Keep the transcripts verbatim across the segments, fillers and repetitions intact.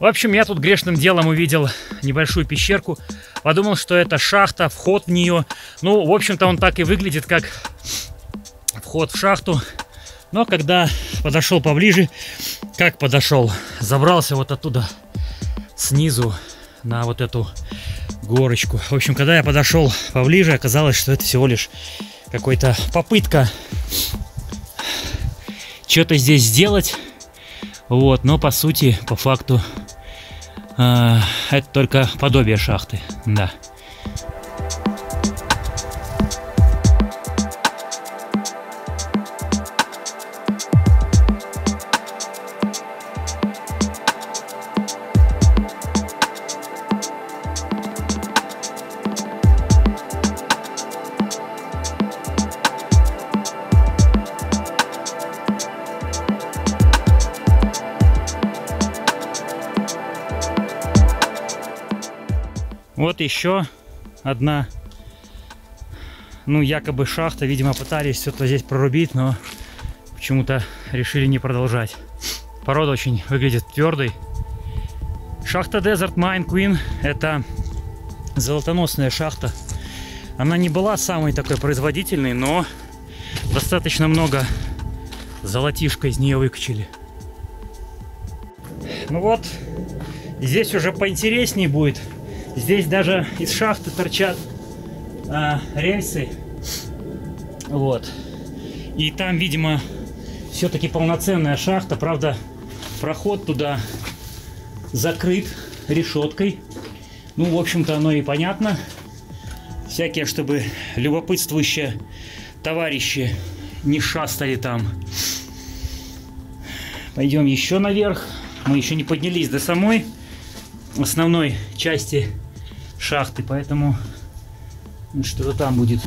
В общем, я тут грешным делом увидел небольшую пещерку. Подумал, что это шахта, вход в нее. Ну, в общем-то, он так и выглядит, как вход в шахту. Но когда подошел поближе, как подошел, забрался вот оттуда снизу на вот эту горочку. В общем, когда я подошел поближе, оказалось, что это всего лишь какая-то попытка что-то здесь сделать. Вот, но по сути, по факту, э, это только подобие шахты, да. Вот еще одна, ну, якобы шахта. Видимо, пытались что-то здесь прорубить, но почему-то решили не продолжать. Порода очень выглядит твердой. Шахта Desert Mine Queen — это золотоносная шахта. Она не была самой такой производительной, но достаточно много золотишка из нее выкачали. Ну вот, здесь уже поинтереснее будет. Здесь даже из шахты торчат а, рельсы. Вот. И там, видимо, все-таки полноценная шахта. Правда, проход туда закрыт решеткой. Ну, в общем-то, оно и понятно. Всякие, чтобы любопытствующие товарищи не шастали там. Пойдем еще наверх. Мы еще не поднялись до самой основной части шахты, поэтому что-то там будет.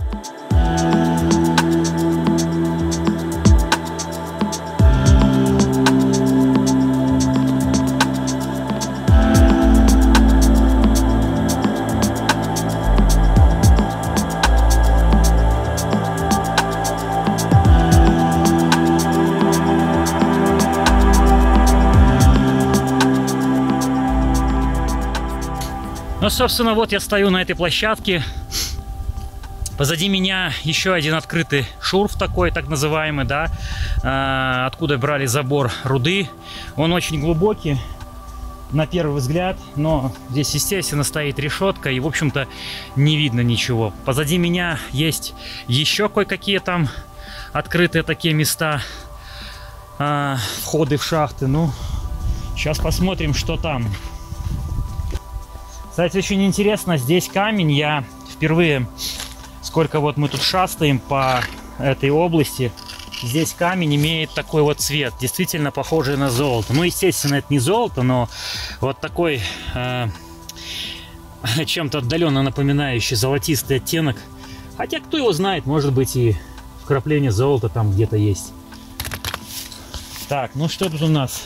Ну, собственно, вот я стою на этой площадке. Позади меня еще один открытый шурф такой, так называемый, да, откуда брали забор руды. Он очень глубокий, на первый взгляд, но здесь, естественно, стоит решетка, и, в общем-то, не видно ничего. Позади меня есть еще кое-какие там открытые такие места, входы в шахты. Ну, сейчас посмотрим, что там. Кстати, очень интересно, здесь камень. Я впервые, сколько вот мы тут шастаем по этой области, здесь камень имеет такой вот цвет, действительно похожий на золото. Ну, естественно, это не золото, но вот такой э, чем-то отдаленно напоминающий золотистый оттенок. Хотя, кто его знает, может быть, и вкрапление золота там где-то есть. Так, ну что тут у нас?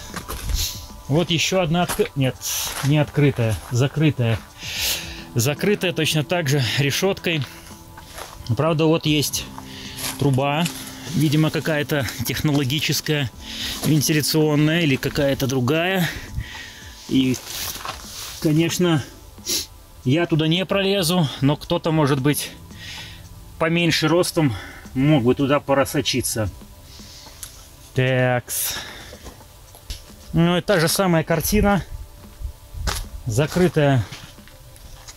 Вот еще одна открытая, нет, не открытая, закрытая. Закрытая точно так же решеткой. Правда, вот есть труба, видимо, какая-то технологическая, вентиляционная или какая-то другая. И, конечно, я туда не пролезу, но кто-то, может быть, поменьше ростом мог бы туда просочиться. Такс. Ну и та же самая картина. Закрытое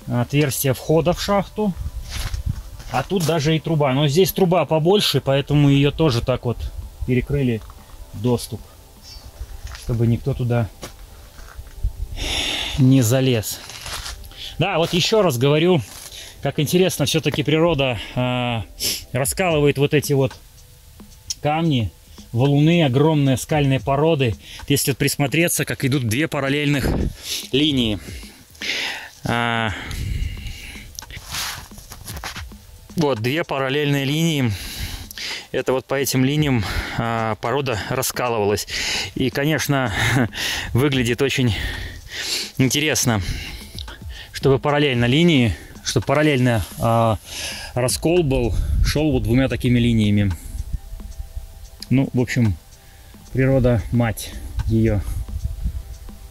отверстие входа в шахту. А тут даже и труба. Но здесь труба побольше, поэтому ее тоже так вот перекрыли доступ, чтобы никто туда не залез. Да, вот еще раз говорю, как интересно, все-таки природа э, раскалывает вот эти вот камни. Валуны, огромные скальные породы. Если присмотреться, как идут две параллельных линии. А... Вот две параллельные линии. Это вот по этим линиям а, порода раскалывалась. И, конечно, выглядит очень интересно, чтобы параллельно линии, чтобы параллельно а, раскол был, шел вот двумя такими линиями. Ну, в общем, природа, мать ее.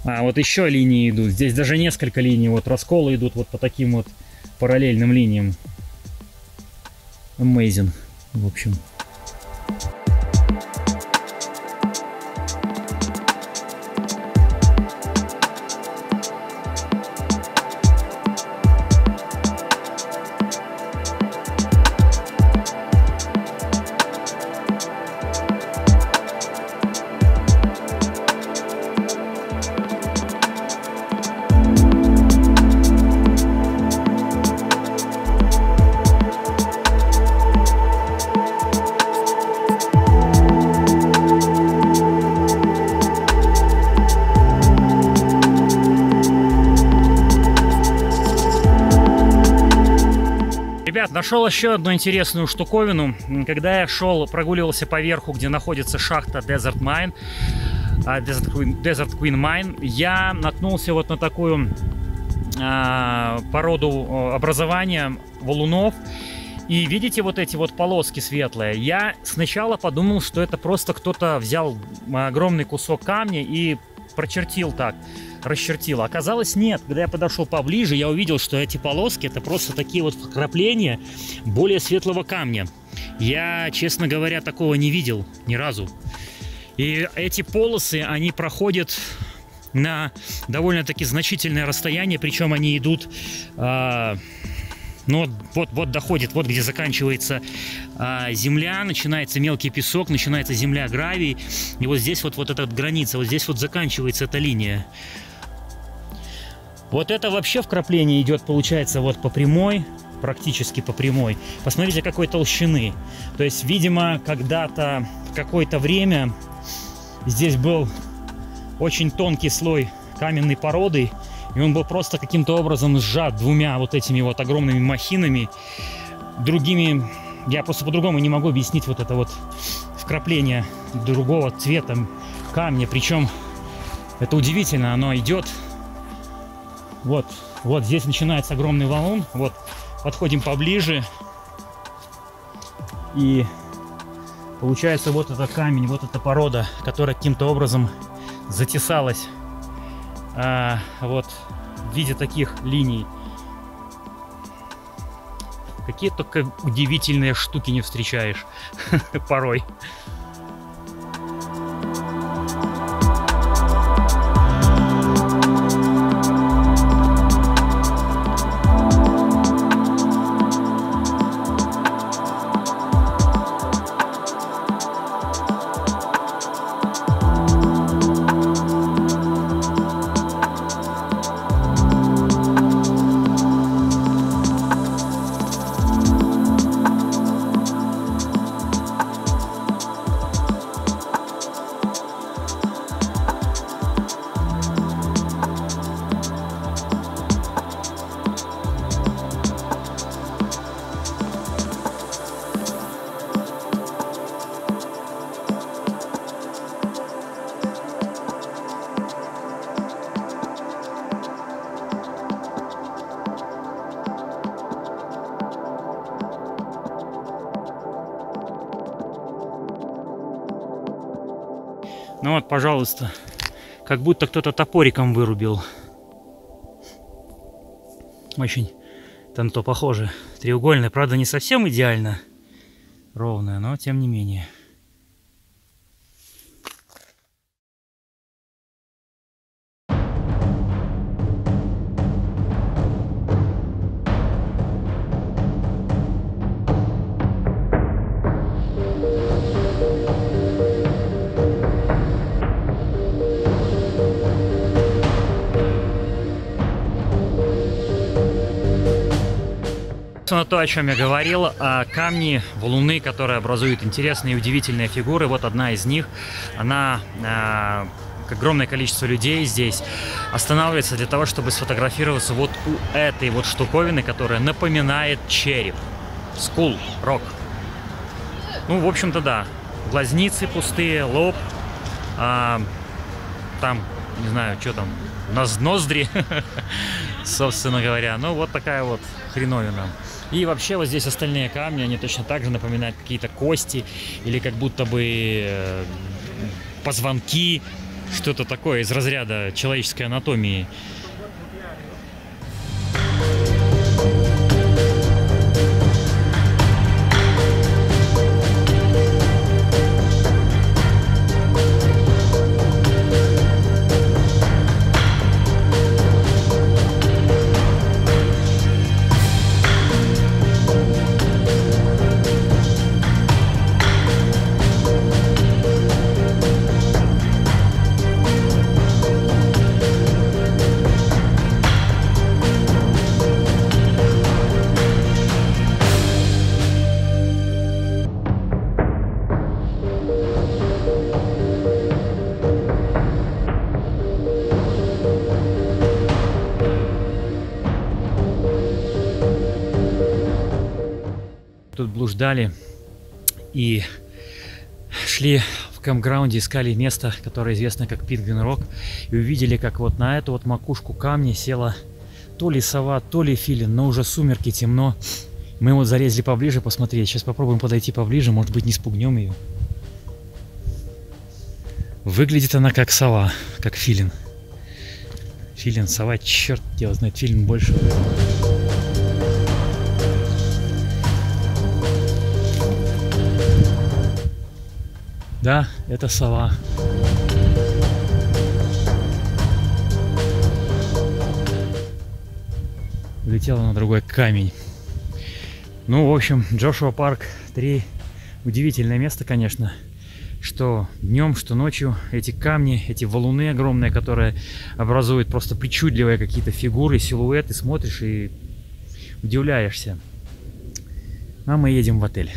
А вот еще линии идут. Здесь даже несколько линий. Вот расколы идут вот по таким вот параллельным линиям. Amazing, в общем. Нашел еще одну интересную штуковину. Когда я шел, прогуливался по верху, где находится шахта Desert Mine, Desert Queen, Desert Queen Mine, я наткнулся вот на такую а, породу образования валунов. И видите вот эти вот полоски светлые? Я сначала подумал, что это просто кто-то взял огромный кусок камня и прочертил так, расчертила. Оказалось, нет. Когда я подошел поближе, я увидел, что эти полоски — это просто такие вот вкрапления более светлого камня. Я, честно говоря, такого не видел ни разу. И эти полосы, они проходят на довольно-таки значительное расстояние, причем они идут... Э Но вот, вот доходит, вот где заканчивается а, земля, начинается мелкий песок, начинается земля, гравий. И вот здесь вот, вот эта вот граница, вот здесь вот заканчивается эта линия. Вот это вообще вкрапление идет, получается, вот по прямой, практически по прямой. Посмотрите, какой толщины. То есть, видимо, когда-то, в какое-то время здесь был очень тонкий слой каменной породы. И он был просто каким-то образом сжат двумя вот этими вот огромными махинами. Другими... Я просто по-другому не могу объяснить вот это вот вкрапление другого цвета камня. Причем это удивительно, оно идет... Вот, вот здесь начинается огромный валун. Вот, подходим поближе. И получается вот этот камень, вот эта порода, которая каким-то образом затесалась. А, вот в виде таких линий. Какие только удивительные штуки не встречаешь порой. Ну вот, пожалуйста, как будто кто-то топориком вырубил. Очень там то похоже. Треугольное, правда, не совсем идеально ровное, но тем не менее. На то, о чем я говорил, камни, валуны, которые образуют интересные и удивительные фигуры. Вот одна из них, она, огромное количество людей здесь останавливается для того, чтобы сфотографироваться вот у этой вот штуковины, которая напоминает череп. Skull Rock. Ну, в общем-то, да. Глазницы пустые, лоб, а, там, не знаю, что там, ноздри, собственно говоря. Ну, вот такая вот хреновина. И вообще вот здесь остальные камни, они точно так же напоминают какие-то кости или как будто бы позвонки. что-то такое из разряда человеческой анатомии. Тут блуждали и шли в кампграунде, искали место, которое известно как Penguin Rock, и увидели, как вот на эту вот макушку камня села то ли сова, то ли филин, но уже сумерки, темно. Мы вот залезли поближе посмотреть, сейчас попробуем подойти поближе, может быть, не спугнем ее. Выглядит она как сова, как филин. Филин, сова, черт его знает, филин больше. Да, это сова. Улетела на другой камень. Ну, в общем, Джошуа Парк три. Удивительное место, конечно. Что днем, что ночью. Эти камни, эти валуны огромные, которые образуют просто причудливые какие-то фигуры, силуэты. Смотришь и удивляешься. А мы едем в отель.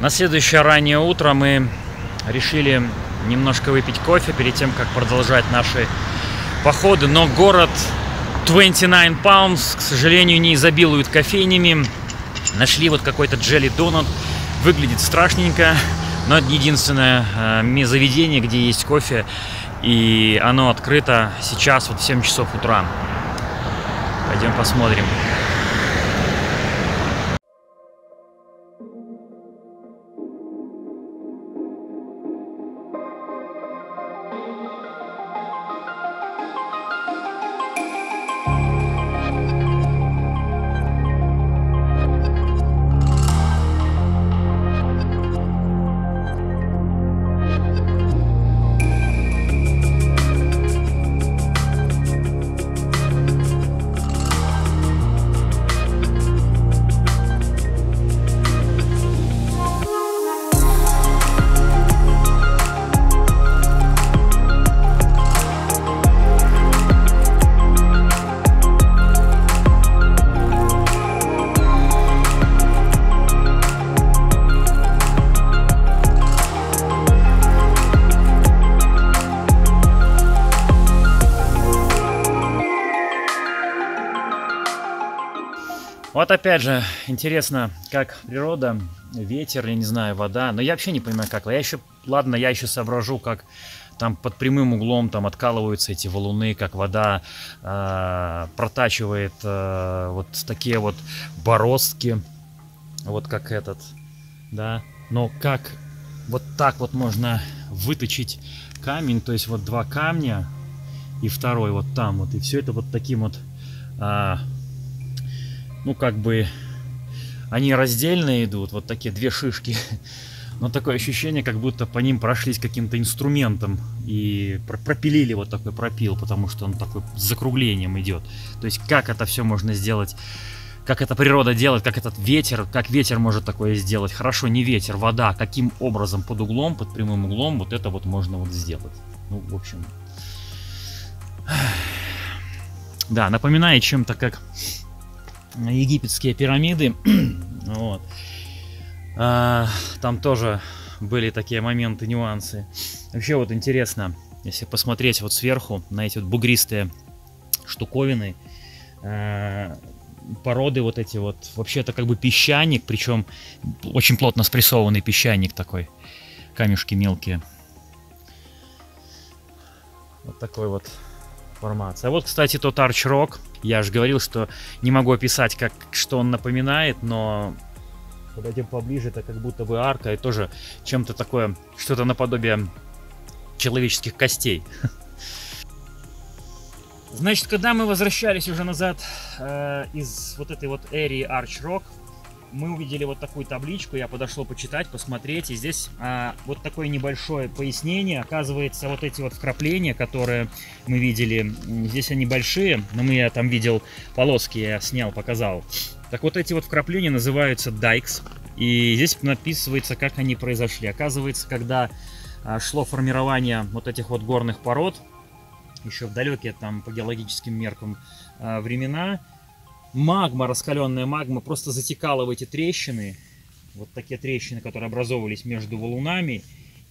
На следующее раннее утро мы решили немножко выпить кофе перед тем, как продолжать наши походы. Но город двадцать девять Palms, к сожалению, не изобилует кофейнями. Нашли вот какой-то джелли-донат. Выглядит страшненько, но это единственное заведение, где есть кофе. И оно открыто сейчас вот в семь часов утра. Пойдем посмотрим. Вот опять же, интересно, как природа, ветер, я не знаю, вода, но я вообще не понимаю, как. Я еще, ладно, я еще соображу, как там под прямым углом там откалываются эти валуны, как вода э, протачивает э, вот такие вот бороздки, вот как этот, да. Но как вот так вот можно выточить камень, то есть вот два камня и второй вот там вот, и все это вот таким вот... Э, ну, как бы они раздельно идут, вот такие две шишки. Но такое ощущение, как будто по ним прошлись каким-то инструментом и пропилили вот такой пропил, потому что он такой с закруглением идет. То есть как это все можно сделать, как эта природа делает, как этот ветер, как ветер может такое сделать. Хорошо, не ветер, вода. Каким образом под углом, под прямым углом вот это вот можно вот сделать. Ну, в общем... Да, напоминает чем-то как... египетские пирамиды. Вот. А, там тоже были такие моменты, нюансы. Вообще вот интересно, Если посмотреть вот сверху на эти вот бугристые штуковины, э, породы вот эти вот, вообще это как бы песчаник, причем очень плотно спрессованный песчаник такой, камешки мелкие. Вот такой вот формация. А вот, кстати, тот арч-рок. Я же говорил, что не могу описать, как, что он напоминает, но подойдем поближе, это как будто бы арка, и тоже чем-то такое, что-то наподобие человеческих костей. Значит, когда мы возвращались уже назад э, из вот этой вот эрии арч-рок, мы увидели вот такую табличку, я подошел почитать, посмотреть, и здесь а, вот такое небольшое пояснение. Оказывается, вот эти вот вкрапления, которые мы видели, здесь они большие, но мы, я там видел полоски, я снял, показал. Так вот эти вот вкрапления называются дайкс, и здесь написывается, как они произошли. Оказывается, когда а, шло формирование вот этих вот горных пород, еще в далекие там по геологическим меркам а, времена, магма, раскаленная магма, просто затекала в эти трещины, вот такие трещины, которые образовывались между валунами,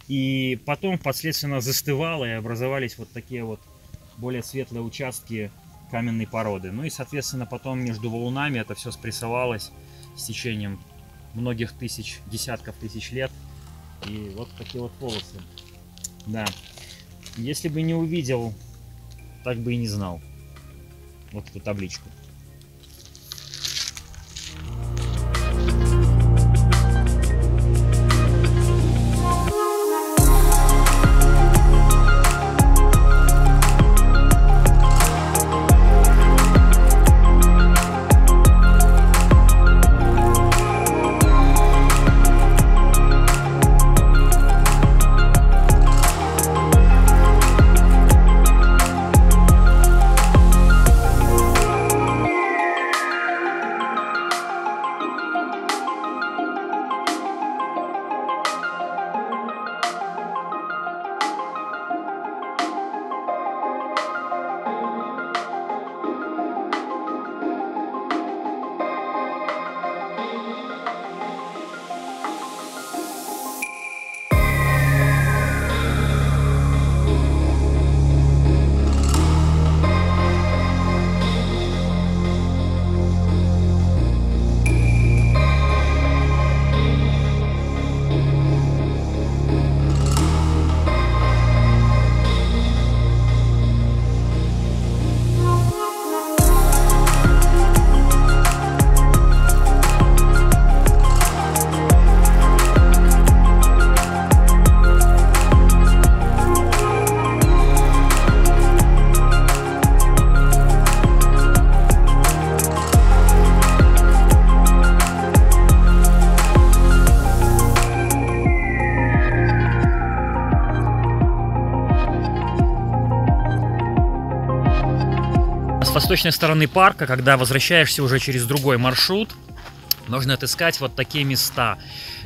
и потом впоследствии она застывала, и образовались вот такие вот более светлые участки каменной породы. Ну и, соответственно, потом между валунами это все спрессовалось с течением многих тысяч, десятков тысяч лет, и вот такие вот полосы. Да, если бы не увидел, так бы и не знал вот эту табличку. С восточной стороны парка, когда возвращаешься уже через другой маршрут, можно отыскать вот такие места,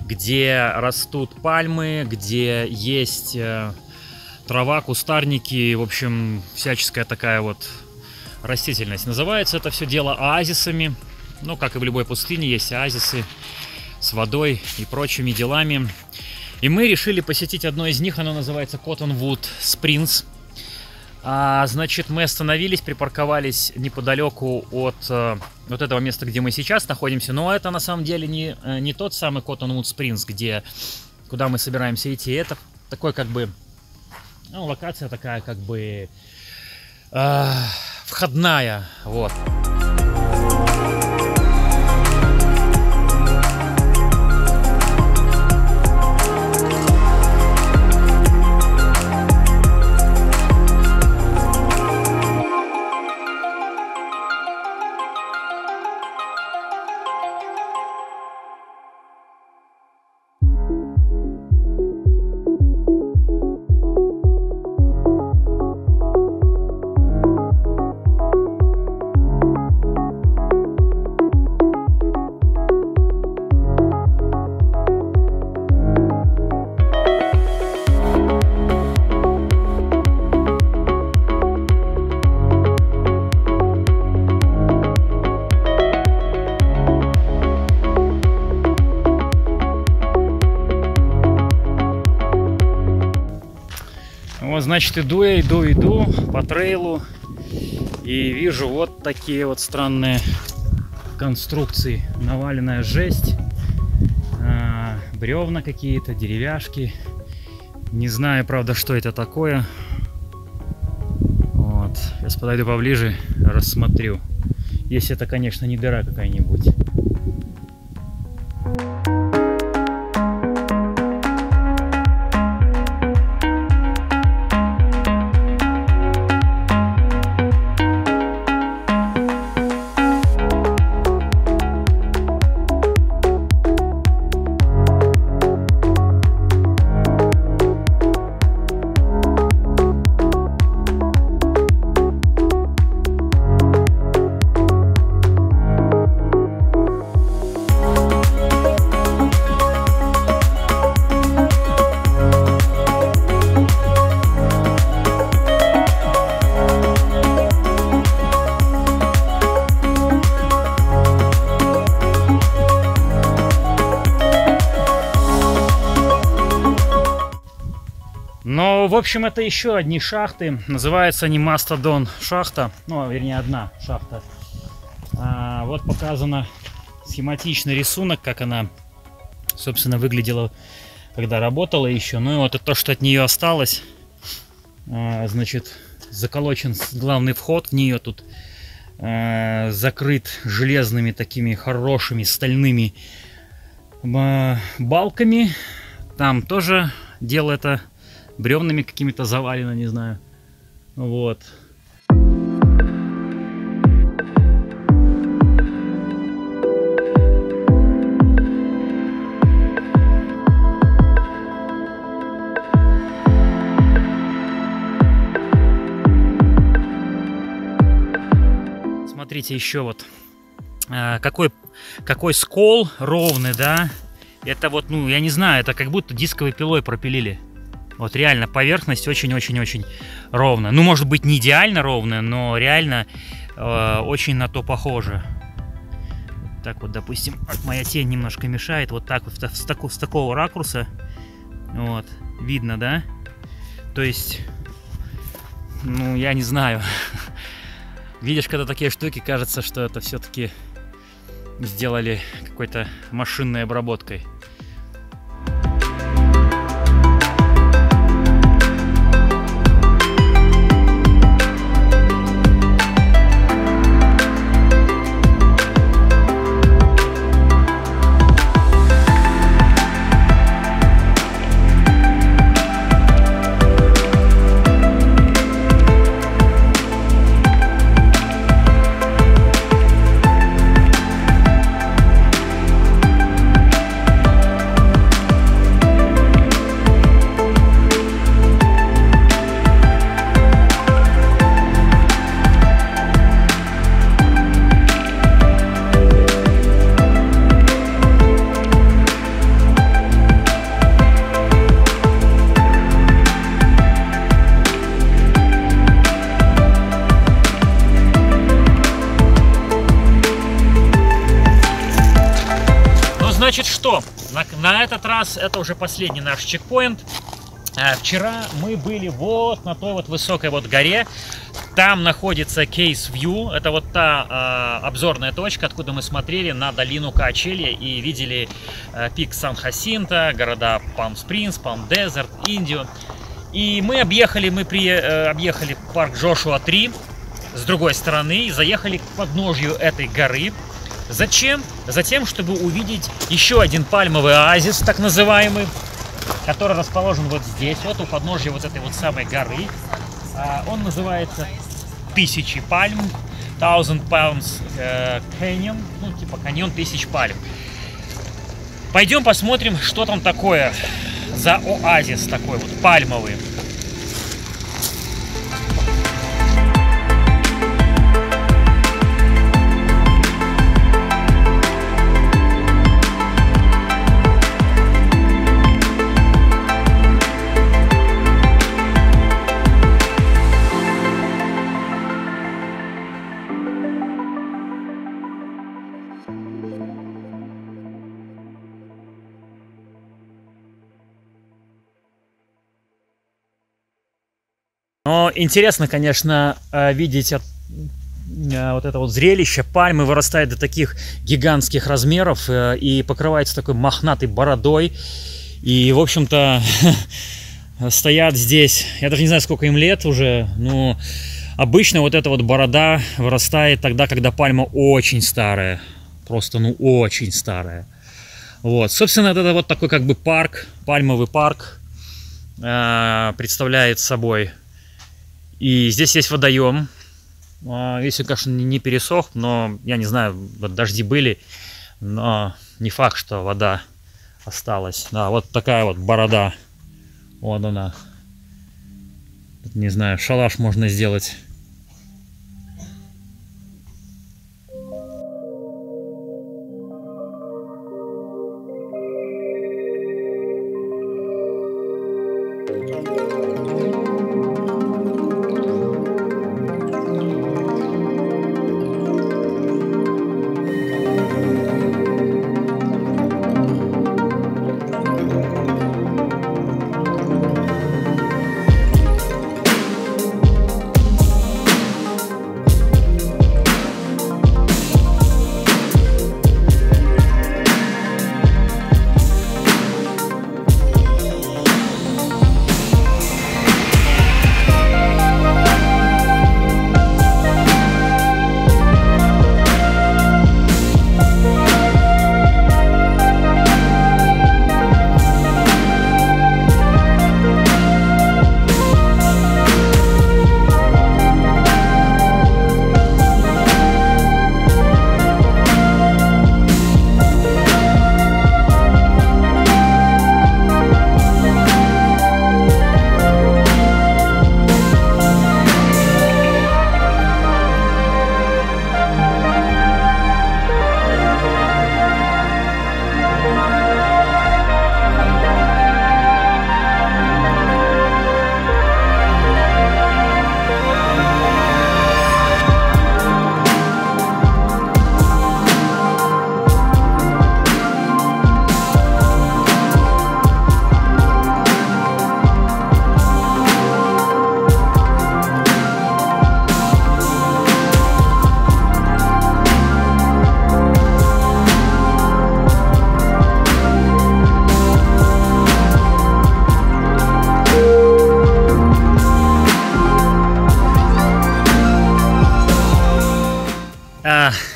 где растут пальмы, где есть трава, кустарники, в общем, всяческая такая вот растительность. Называется это все дело оазисами, ну, как и в любой пустыне, есть оазисы с водой и прочими делами. И мы решили посетить одно из них, оно называется Cottonwood Springs. Значит, мы остановились, припарковались неподалеку от э, вот этого места, где мы сейчас находимся. Но это на самом деле не, не тот самый Cottonwood Springs, где, куда мы собираемся идти. Это такой как бы, ну, локация такая как бы э, входная. Вот. Вот, значит, иду я, иду, иду по трейлу и вижу вот такие вот странные конструкции. Наваленная жесть, бревна какие-то, деревяшки. Не знаю, правда, что это такое. Вот. Сейчас подойду поближе, рассмотрю. Если это, конечно, не дыра какая-нибудь. Но, в общем, это еще одни шахты. Называются они Мастодон шахта. Ну, вернее, одна шахта. А, вот показано схематичный рисунок, как она, собственно, выглядела, когда работала еще. Ну и вот это то, что от нее осталось. А, значит, заколочен главный вход в нее тут. А, закрыт железными такими хорошими стальными балками. Там тоже дело это... бревнами какими-то завалено, не знаю. Вот. Смотрите, еще вот. Какой, какой скол ровный, да? Это вот, ну, я не знаю, это как будто дисковой пилой пропилили. Вот реально поверхность очень-очень-очень ровная. Ну, может быть, не идеально ровная, но реально э, очень на то похоже. Вот так вот, допустим, вот моя тень немножко мешает. Вот так вот, с, таку, с такого ракурса. Вот, видно, да? То есть, ну, я не знаю. Видишь, когда такие штуки, кажется, что это все-таки сделали какой-то машинной обработкой. Значит, что? На, на этот раз это уже последний наш чекпоинт. А, вчера мы были вот на той вот высокой вот горе. Там находится Case View. Это вот та а, обзорная точка, откуда мы смотрели на долину Качели и видели а, пик Сан-Хасинто, города Палм-Спрингс, Палм-Дезерт, Индию. И мы объехали, мы при, а, объехали парк Джошуа три с другой стороны и заехали к подножью этой горы. Зачем? Затем, чтобы увидеть еще один пальмовый оазис, так называемый, который расположен вот здесь, вот у подножия вот этой вот самой горы. Он называется «Тысячи пальм», Thousand Palms Canyon, ну типа каньон тысяч пальм. Пойдем посмотрим, что там такое за оазис такой вот пальмовый. Но интересно, конечно, видеть вот это вот зрелище. Пальмы вырастают до таких гигантских размеров и покрываются такой мохнатой бородой. И, в общем-то, стоят здесь, я даже не знаю, сколько им лет уже, но обычно вот эта вот борода вырастает тогда, когда пальма очень старая. Просто, ну, очень старая. Вот, собственно, это вот такой как бы парк, пальмовый парк э, представляет собой. И здесь есть водоем. Если, конечно, не пересох, но, я не знаю, вот дожди были, но не факт, что вода осталась. Да, вот такая вот борода. Вот она. Тут, не знаю, шалаш можно сделать.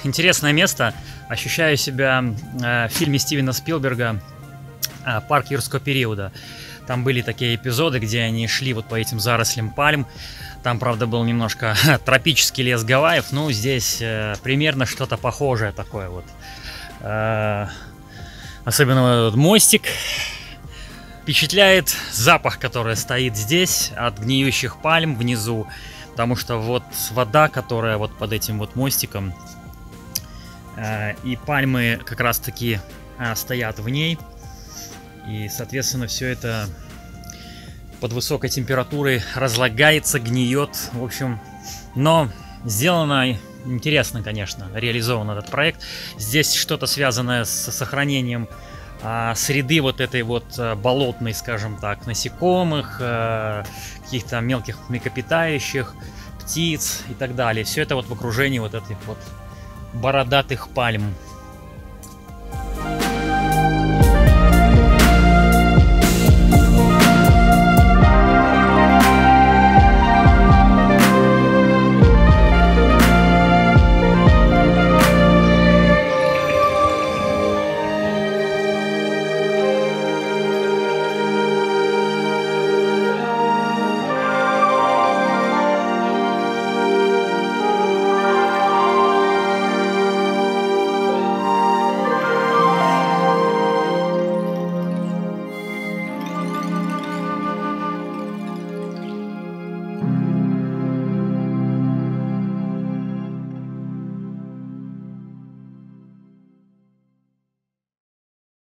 Интересное место. Ощущаю себя э, в фильме Стивена Спилберга э, «Парк юрского периода». Там были такие эпизоды, где они шли вот по этим зарослям пальм. Там, правда, был немножко тропический лес Гавайев. Ну, здесь э, примерно что-то похожее такое вот. Э, особенно этот мостик. Впечатляет запах, который стоит здесь от гниющих пальм внизу. Потому что вот вода, которая вот под этим вот мостиком... И пальмы как раз таки а, стоят в ней. И, соответственно, все это под высокой температурой разлагается, гниет. В общем, но сделано интересно, конечно, реализован этот проект. Здесь что-то связанное с сохранением а, среды вот этой вот а, болотной, скажем так, насекомых, а, каких-то мелких млекопитающих, птиц и так далее. Все это вот в окружении вот этих вот бородатых пальм.